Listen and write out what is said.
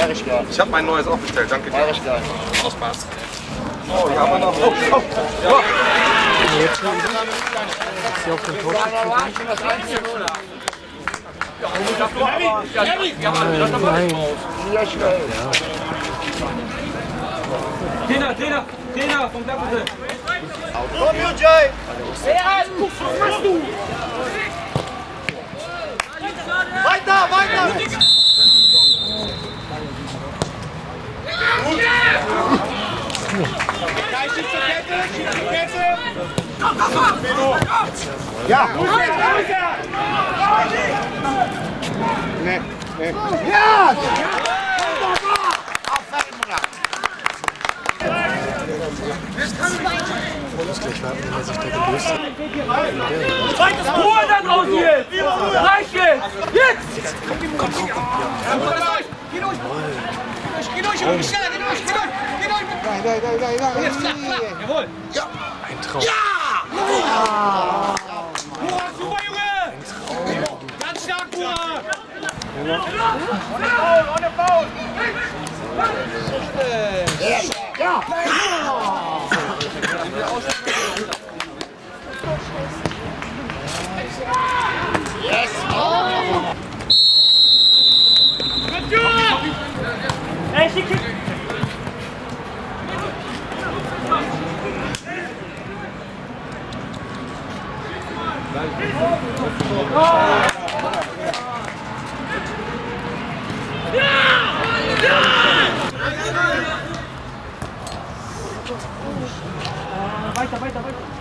Bayerisch geil. Ich habe mein neues aufgestellt, danke dir. Bayerisch geil. Aus Spaß. Oh, hier haben wir noch. Oh, oh. Ja. Hier auf dem Tor. Trainer, vom Klappensee. Komm, Jay! Was machst du? Weiter! Schieß die Kette! Komm! Ja! Nee. Ja! Zweites Ruhe da draußen jetzt! Reicht jetzt! Jetzt! Komm! Geh durch! Jetzt flach! Jawohl! Ja! Ein Traum! Ja! Boah, super, Junge! Ganz stark, Boah! Ohne Foul! Ja! Yes! Oh! Hey, she kicked! Weiter!